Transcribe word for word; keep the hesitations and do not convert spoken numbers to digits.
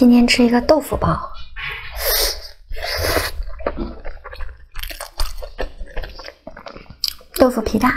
今天吃一个豆腐包。 豆腐皮蛋。